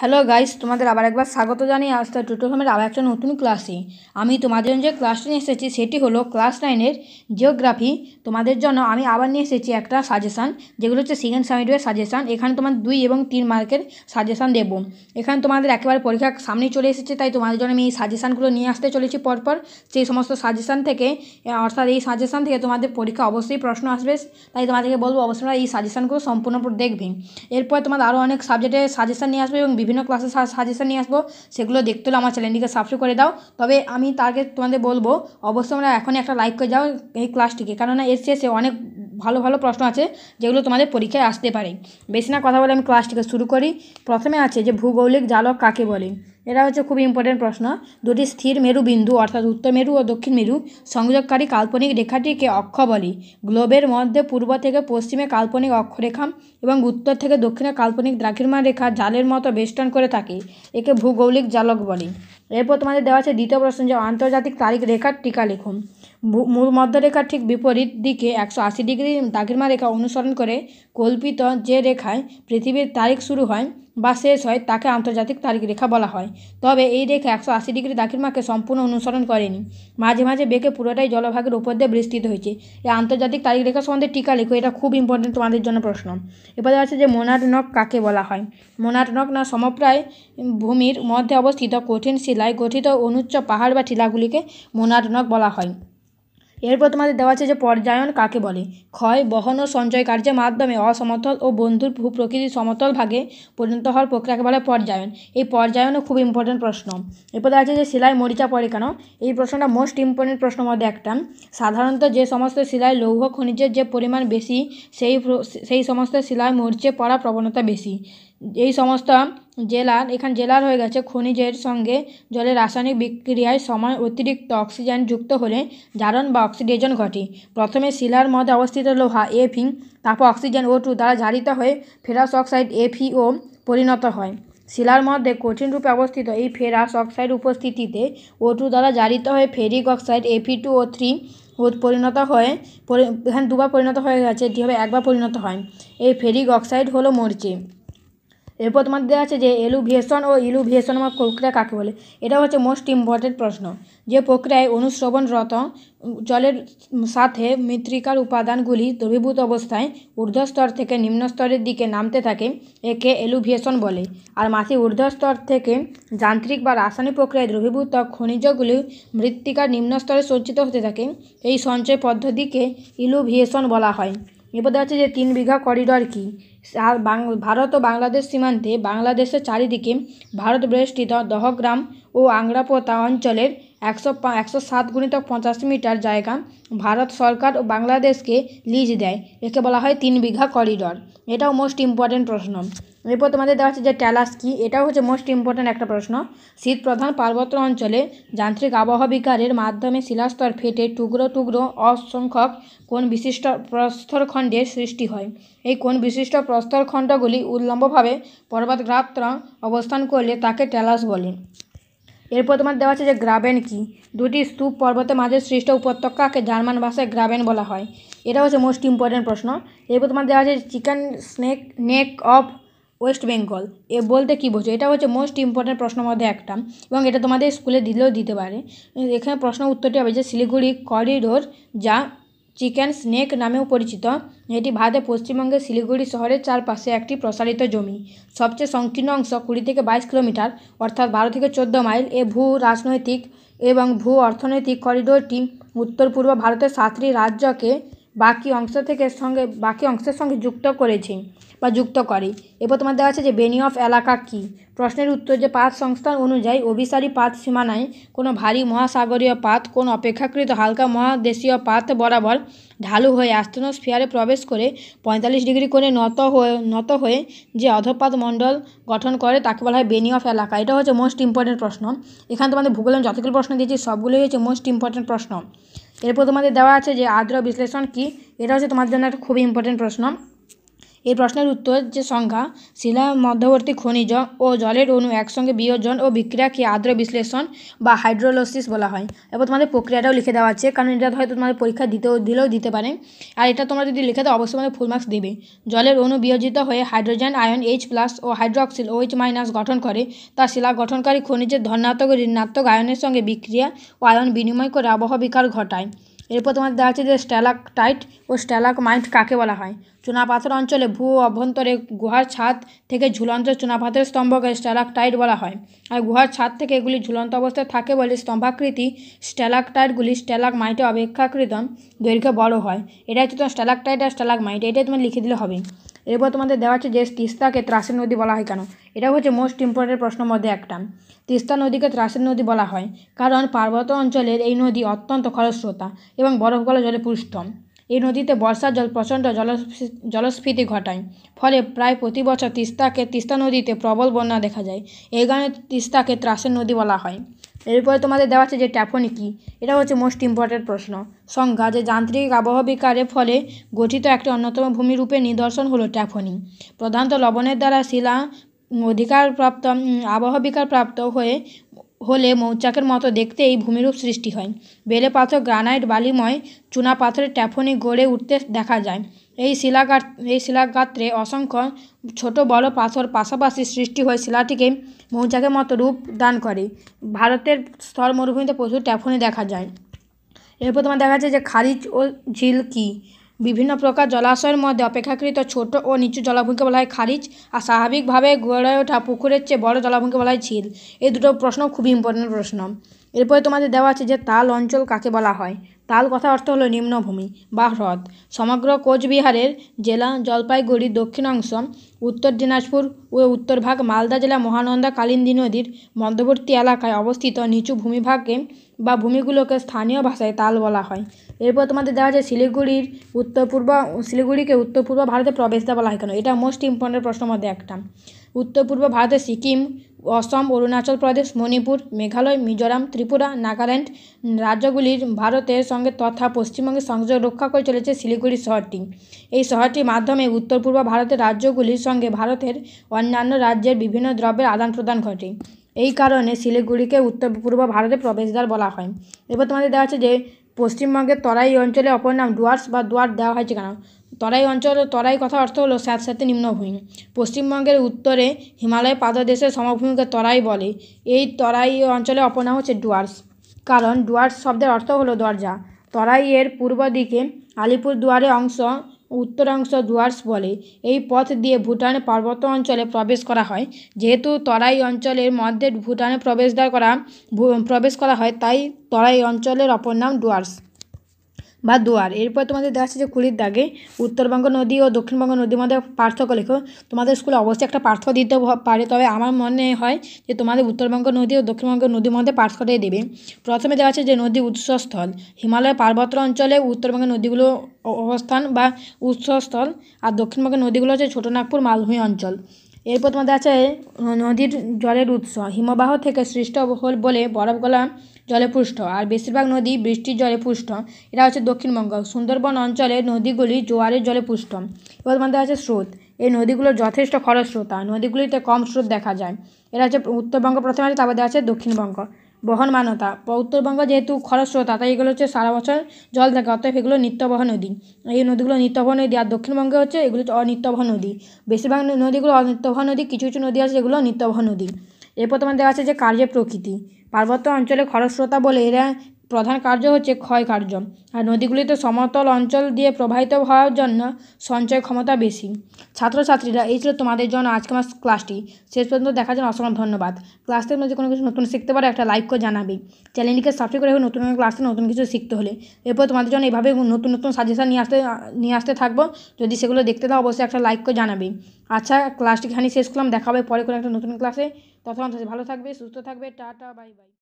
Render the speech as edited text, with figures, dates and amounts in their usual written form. Hello guys तुम्हारा आबार एक बार स्वागत जानिए आज तो टोटोफार्मेर आबार एकटा नतून क्लासे आमी तुम्हादेर जोन्नो जे क्लासटी निये एसेछि सेटी हलो क्लास 9 एर जिओग्राफी तुम्हादेर जोन्नो आमी आबार निये एसेछि एकटा सजेशन जेगुलो होच्छे सेकेंड सेमिस्टारेर सजेशन एखाने तोमादेर 2 एबं 3 मार्केर सजेशन देबो एखाने तोमादेर एकेबारे परीक्षा सामने चले एसेछे ताई तोमादेर जोन्नो आमी सजेशनगुलो निये आसते चलेछि परपर सेई समस्त सजेशन थेके अर्थात एई सजेशन थेके तोमादेर परीक्षा अवश्यई प्रश्न आसबे ताई तोमादेरके बोलबो अवश्यई तोमरा एई सजेशनगुलो सम्पूर्ण देखबे एरपर तोमादेर आरो अनेक सब्जेक्टेर सजेशन निये आसबे विभिन्न क्लासेस सजेशन नहीं आसबो सेगुलो देखते हमारे चैनल के सबसक्राइब कर दाओ तब आमी तारके तुम्हारे बोलबो अवश्य हमरा एखोनी एक लाइक कर जाओ ये क्लासटिके कारण एर शेषे अनेक भालो भालो प्रश्न आछे जेगुलो तुम्हारे परीक्षाय आसते पारे बेशी ना कथा बोले आमी क्लासटिके शुरू करी। प्रथमे आछे जे भूगोलिक जालक काके बोले एटा होच्छे खूब इम्पोर्टेंट प्रश्न। दुटी स्थिर मेरुबिंदु अर्थात उत्तर मेरु और दक्षिण मेरु संयोगकारी काल्पनिक रेखाटीके अक्ष बले। ग्लोबेर मध्य पूर्व थेके पश्चिमे काल्पनिक अक्षरेखा एबं उत्तर थेके दक्षिणे काल्पनिक द्राघिमा रेखा जालेर मतो बेष्टन करे थाके एके भूगोलिक जालक बले। एरपर तोमादेर देवा आछे द्वितीय प्रश्न जे आंतर्जातिक तारिख रेखार टीका लेखो। मध्य रेखार ठीक विपरीत दिके 180 डिग्री द्राघिमा रेखा अनुसरण करे कल्पित जे रेखाय पृथिवीर तारिख शुरू हय बा शेष हय ताके आंतर्जातिक तारिख रेखा बला हय। तबे एई रेखा 180 डिग्री द्राघिमाके सम्पूर्ण अनुसरण करेनि माझे माझे बेके पुरोटाई जलभागेर उपर दिये विस्तृत हयेछे। एई आंतर्जातिक तारिख रेखा सम्बन्धे टीका लेखो। एटा खूब इम्पोर्टेंट तोमादेर जोन्नो प्रश्न। एरपरे आछे जे मोनार्नक काके बला हय। मोनार्नक ना समप्राय भूमिर मध्य अवस्थित कठिन शिलाय गठित अनुच्च पहाड़ बा टीलागुलिके मोनार्नक बला हय। एरपर तुम्हारे देवा आछे जे पर्यायन काके बोले। क्षय बहन और संचय कार्य माध्यमे असमतल और बंधुर भूप्रकृति समतल भागे परिणत हर प्रक्रिया के बोले पर्यायन। ये पर्यायनও खूब इम्पोर्टेंट प्रश्न। एरपर आछे जे शिलाय मरीचा पड़े केन। ये प्रश्नटा मोस्ट इम्पोर्टेंट प्रश्न मध्य एक साधारणत जे समस्त शिलाय लौह खनिजेर जे परिमाण बेशी सेई समस्त शिलाय मरीचे पड़ा प्रवणता बेशी। এই সমস্ত জেলার এখানে জেলার হয়ে গেছে খনিজের সঙ্গে জলের রাসায়নিক বিক্রিয়ায় সময় অতিরিক্ত অক্সিজেন যুক্ত হলে জারণ বা অক্সিডেশন ঘটে। প্রথমে শিলার মধ্যে অবস্থিত লোহা Fe তারপর অক্সিজেন O2 দ্বারা জারিত হয়ে ফেরাস অক্সাইড FeO পরিণত হয়। শিলার মধ্যে কঠিন রূপে অবস্থিত এই ফেরাস অক্সাইড উপস্থিতিতে O2 দ্বারা জারিত হয়ে ফেরিক অক্সাইড Fe2O3 परिणत है। এখানে দুবার পরিণত হয়ে গেছে এটি হবে একবার পরিণত হয়। এই ফেরিক অক্সাইড হলো মরিচে। এরপর তোমাদের দেওয়া আছে যে এলুভিয়েশন ও ইলুভিয়েশন প্রক্রিয়া কাকে বলে। এটা হচ্ছে মোস্ট ইম্পর্টেন্ট প্রশ্ন। যে প্রক্রিয়ায় অনুশ্রবণরত জলের সাথে মৃত্তিকার উপাদানগুলি দ্রবীভূত অবস্থায় ঊর্ধ্বস্তর থেকে নিম্ন স্তরের দিকে নামতে থাকে একে এলুভিয়েশন বলে। আর মাটি ঊর্ধ্বস্তর থেকে যান্ত্রিক বা রাসায়নিক প্রক্রিয়ায় দ্রবীভূত খনিজগুলি মৃত্তিকার নিম্ন স্তরে সঞ্চিত হতে থাকে এই সঞ্চয় পদ্ধতিকে ইলুভিয়েশন বলা হয়। এরপর দেওয়া আছে যে 3 বিঘা করিডর কি। भारत और बांग्लादेश सीमान्ते बांग्लादेशेर चारिदिके भारत बेष्टित दहग्राम और आंग्रापोता अंचलेर 107 × 50 मीटर जायगा भारत सरकार और बांग्लादेश के लीज देय एके बला हय 3 बीघा करिडर। एटाओ मोस्ट इम्पोर्टेंट प्रश्न। एरपर तोमादेर देवा आछे जे टैलास कि। एटाओ होच्छे मोस्ट इम्पोर्टेंट एकटा प्रश्न। शीत प्रधान पार्वत्य अंचले यांत्रिक आबहावा बिकारेर माध्यमे शिलास्तर फेटे टुकरो टुकरो असंख्यक कोण विशिष्ट प्रस्तरखंडेर सृष्टि हय। एई कोण विशिष्ट प्रस्तरखंडगुली उल्लम्बभावे पर्वतगात्र अवस्थान करले ताके टैलास बोले। एरपर तुम्हारे देवा आछे ग्राबेन कि। दुटी स्तूप पर्वतेर माझे सृष्ट उपत्यकाके जार्मान भाषाय ग्राबेन बला हय। एटा होच्छे मोस्ट इम्पोर्टेंट प्रश्न। एरपर तुम्हारे देवा आछे chicken's neck neck of West Bengal এ বলতে কী বোঝো। এটা হচ্ছে মোস্ট ইম্পর্টেন্ট প্রশ্ন মধ্যে একটা এবং এটা তোমাদের স্কুলে দিলেও দিতে পারে। এখানে প্রশ্ন উত্তরটি হবে যে শিলিগুড়ি করিডোর যা চিকেন স্নেক নামেও পরিচিত এটি ভারতের পশ্চিমবঙ্গের শিলিগুড়ি শহরের চারপাশে একটি প্রসারিত জমি। সবচেয়ে সংকীর্ণ অংশ 20 থেকে 22 কিলোমিটার অর্থাৎ 12 থেকে 14 মাইল। এ ভূ রাজনৈতিক এবং ভূ অর্থনৈতিক করিডোরটি উত্তর পূর্ব ভারতের 7টি রাজ্যকে বাকি অংশের সঙ্গে যুক্ত করেছে বা যুক্ত করে। এরপর তোমাদের দেওয়া আছে যে বেনিয়ফ এলাকা কি। প্রশ্নের উত্তর যে পাত সংস্থান অনুযায়ী অভিসারী পাত সীমানায় কোনো ভারী মহাসাগরীয় পাত কোন অপেক্ষাকৃত হালকা মহাদেশীয় পাত বরাবর ঢালু হয়ে অ্যাস্টেনোস্ফিয়ারে প্রবেশ করে 45 ডিগ্রি করে নত হয়ে যে অধঃপাত মণ্ডল গঠন করে তাকে বলা হয় বেনিয়ফ এলাকা। এটা হচ্ছে মোস্ট ইম্পর্টেন্ট প্রশ্ন। এখানে তোমাদের ভূগোলের যতগুলো প্রশ্ন দিয়েছি সবগুলোই হচ্ছে মোস্ট ইম্পর্টেন্ট প্রশ্ন। এরপর তোমাদের দেওয়া আছে যে আদ্র বিশ্লেষণ কি। এটা হচ্ছে তোমাদের জন্য একটা খুবই ইম্পর্টেন্ট প্রশ্ন। এই প্রশ্নের উত্তর যে সংখ্যা শিলা মধ্যবর্তী খনিজ ও জলের অণু একসঙ্গে বিয়োজন ও বিক্রিয়াকে আদ্র বিশ্লেষণ বা হাইড্রোলাইসিস বলা হয়। এবার তোমাদের প্রক্রিয়াটাও লিখে দেওয়া আছে, কারণ এটা হয়তো তোমাদের পরীক্ষা দিলেও দিতে পারে। আর এটা তোমরা যদি লিখে দাও অবশ্যই তোমাদের ফুল মার্কস দেবে। জলের অণু বিয়োজিত হয়ে হাইড্রোজেন আয়ন H+ ও হাইড্রোক্সিল OH- গঠন করে, তা শিলা গঠনকারী খনিজের ধনাত্মক ঋণাত্মক আয়নের সঙ্গে বিক্রিয়া ও আয়ন বিনিময় করে আবহাওয়া বিকার ঘটায়। এরপর তোমাদের দেখা যাচ্ছে যে স্ট্যালাকটাইট ও স্ট্যালাকমাইট কাকে বলা হয়? চুনাপাথর অঞ্চলে ভূ অভ্যন্তরে গুহার ছাদ থেকে ঝুলন্ত চুনাপাথর স্তম্ভকে স্ট্যালাকটাইট বলা হয়, আর গুহার ছাদ থেকে এগুলি ঝুলন্ত অবস্থায় থাকে বলে স্তম্ভাকৃতি স্ট্যালাকটাইটগুলি স্ট্যালাকমাইটে অপেক্ষাকৃত দৈর্ঘ্য বড় হয়। এটা হচ্ছে তোমার স্ট্যালাকটাইট আর স্ট্যালাকমাইট, এটাই তুমি লিখে দিলে হবে। এরপর তোমাদের দেওয়া হচ্ছে যে তিস্তাকে ত্রাসের নদী বলা হয় কেন? এটা হচ্ছে মোস্ট ইম্পর্টেন্ট প্রশ্নের মধ্যে একটা। তিস্তা নদীকে ত্রাসের নদী বলা হয় কারণ পার্বত্য অঞ্চলের এই নদী অত্যন্ত খরস্রোতা এবং বরফ গলা জলে পুষ্ট। এই নদীতে বর্ষার জল প্রচণ্ড জলস্ফীতি ঘটায়, ফলে প্রায় প্রতি বছর তিস্তা নদীতে প্রবল বন্যা দেখা যায়। এই কারণে তিস্তাকে ত্রাসের নদী বলা হয়। এরপরে তোমাদের দেওয়া আছে যে ট্যাফনি কী? এটা হচ্ছে মোস্ট ইম্পর্টেন্ট প্রশ্ন। সংজ্ঞা যে যান্ত্রিক আবহবিকারের ফলে গঠিত একটি অন্যতম ভূমিরূপে নিদর্শন হলো ট্যাফনি। প্রধানত লবণের দ্বারা শিলা অধিকারপ্রাপ্ত আবহবিকারপ্রাপ্ত হলে মৌচাকের মতো দেখতে এই ভূমিরূপ সৃষ্টি হয়। বেলে পাথর গ্রানাইট বালিময় চুনাপাথরের ট্যাফনি গড়ে উঠতে দেখা যায়। এই শিলাগাত্রে অসংখ্য ছোট বড় পাথর পাশাপাশি সৃষ্টি হয়ে শিলাটিকে মৌচাকের মতো রূপ দান করে। ভারতের স্থল মরুভূমিতে প্রচুর ট্যাফনি দেখা যায়। এরপর তোমার দেখা যাচ্ছে যে খালিজ ও ঝিল কী? বিভিন্ন প্রকার জলাশয়ের মধ্যে অপেক্ষাকৃত ছোট ও নিচু জলাভূমিকে বলা হয় খালিজ, আর স্বাভাবিকভাবে গড়ে ওঠা পুকুরের চেয়ে বড় জলাভূমিকে বলা হয় ঝিল। এই দুটো প্রশ্ন খুবই ইম্পর্টেন্ট প্রশ্ন। এরপরে তোমাদের দেওয়া আছে যে তাল অঞ্চল কাকে বলা হয়? তাল কথার অর্থ হলো নিম্নভূমি বা হ্রদ। সমগ্র কোচবিহারের জেলা জলপাইগুড়ির দক্ষিণাংশ, উত্তর দিনাজপুর ও উত্তর ভাগ মালদা জেলা মহানন্দা কালিন্দী নদীর মধ্যবর্তী এলাকায় অবস্থিত নিচু ভূমিভাগে বা ভূমিগুলোকে স্থানীয় ভাষায় তাল বলা হয়। এরপর তোমাদের দেওয়া আছে শিলিগুড়িকে উত্তর পূর্ব ভারতে প্রবেশদ্বার বলা হয় কেন? এটা মোস্ট ইম্পর্টেন্ট প্রশ্নের মধ্যে একটা। উত্তর পূর্ব ভারতে সিকিম, অসম, অরুণাচল প্রদেশ, মণিপুর, মেঘালয়, মিজোরাম, ত্রিপুরা, নাগাল্যান্ড রাজ্যগুলির ভারতের সঙ্গে তথা পশ্চিমবঙ্গের সংযোগ রক্ষা করে চলেছে শিলিগুড়ি শহরটি। এই শহরটির মাধ্যমে উত্তর পূর্ব ভারতের রাজ্যগুলির সঙ্গে ভারতের অন্যান্য রাজ্যের বিভিন্ন দ্রব্যের আদান প্রদান ঘটে। এই কারণে শিলিগুড়িকে উত্তর পূর্ব ভারতের প্রবেশদ্বার বলা হয়। এবার তোমাদের দেওয়া আছে যে পশ্চিমবঙ্গের তরাই অঞ্চলে অপর নাম ডুয়ার্স বা দুয়ার দেওয়া হয়েছে কেন? তরাই কথার অর্থ হলো স্যাঁতস্যাঁতে নিম্নভূমি। পশ্চিমবঙ্গের উত্তরে হিমালয় পাদদেশের সমভূমিকে তরাই বলে। এই তরাই অঞ্চলে অপর নাম হচ্ছে ডুয়ার্স, কারণ ডুয়ার্স শব্দের অর্থ হলো দরজা। তরাই এর পূর্ব দিকে আলিপুর দুয়ারের অংশ উত্তরাংশ ডুয়ার্স বলে। এই পথ দিয়ে ভুটানের পার্বত্য অঞ্চলে প্রবেশ করা হয়। যেহেতু তরাই অঞ্চলের মধ্যে ভুটানে প্রবেশ করা হয়, তাই তরাই অঞ্চলের অপর নাম ডুয়ার্স বা দুয়ার। এরপর তোমাদের দেখা যাচ্ছে যে 20 দাগে উত্তরবঙ্গ নদী ও দক্ষিণবঙ্গ নদীর মধ্যে পার্থক্য লেখো। তোমাদের স্কুলে অবশ্যই একটা পার্থক্য দিতে পারে, তবে আমার মনে হয় যে তোমাদের উত্তরবঙ্গ নদী ও দক্ষিণবঙ্গ নদীর মধ্যে পার্থক্যটাই দেবে। প্রথমে দেখা যাচ্ছে যে নদী উৎসস্থল। হিমালয় পার্বত্য অঞ্চলে উত্তরবঙ্গের নদীগুলো অবস্থান বা উৎসস্থল, আর দক্ষিণবঙ্গের নদীগুলো হচ্ছে ছোটনাগপুর মালভূমি অঞ্চল। এরপর তোমাদের আছে নদীর জলের উৎস। হিমবাহ থেকে সৃষ্ট বলে বরফ গলা জলে পুষ্ট, আর বেশিরভাগ নদী বৃষ্টির জলে পুষ্ট। এটা হচ্ছে দক্ষিণবঙ্গ। সুন্দরবন অঞ্চলের নদীগুলি জোয়ারের জলে পুষ্ট। এবার তোমাদের আছে স্রোত। এই নদীগুলো যথেষ্ট খরস্রোতা, নদীগুলিতে কম স্রোত দেখা যায়। এটা হচ্ছে উত্তরবঙ্গ প্রথমে আছে, তারপর দেওয়া আছে দক্ষিণবঙ্গ। বহনমানতা। উত্তরবঙ্গ যেহেতু খরস্রোতা, তাই এগুলো হচ্ছে সারা বছর জল থাকে, অতএব এগুলো নিত্যবহ নদী। এই নদীগুলো নিত্যবহ নদী, আর দক্ষিণবঙ্গে হচ্ছে এগুলো অনিত্যবহ নদী। বেশিরভাগ নদীগুলো অনিত্যবহ নদী, কিছু কিছু নদী আছে যেগুলো নিত্যবহ নদী। এরপর তোমার দেওয়া আছে যে কার্যের প্রকৃতি। পার্বত্য অঞ্চলে খরস্রোতা বলে এরা প্রধান কার্য হচ্ছে ক্ষয় কার্য, আর নদীগুলিতে সমতল অঞ্চল দিয়ে প্রবাহিত হওয়ার জন্য সঞ্চয় ক্ষমতা বেশি। ছাত্রছাত্রীরা, এই ছিল তোমাদের জন্য আজকে আমার ক্লাসটি। শেষ পর্যন্ত দেখার জন্য অসংখ্য ধন্যবাদ। ক্লাসের মধ্যে কোনো কিছু নতুন শিখতে পারে একটা লাইক করে জানাবে। চ্যানেলটিকে সাবস্ক্রাইব করে নতুন ক্লাসে নতুন কিছু শিখতে হলে। এরপর তোমাদের জন্য এইভাবে নতুন নতুন সাজেশন নিয়ে আসতে থাকবো। যদি সেগুলো দেখতে দাও অবশ্যই একটা লাইক করে জানাবে। আচ্ছা, ক্লাসটি খানি শেষ করলাম, দেখা হবে পরে কোনো একটা নতুন ক্লাসে। ততক্ষণ ভালো থাকবে, সুস্থ থাকবে। Tata, bye by.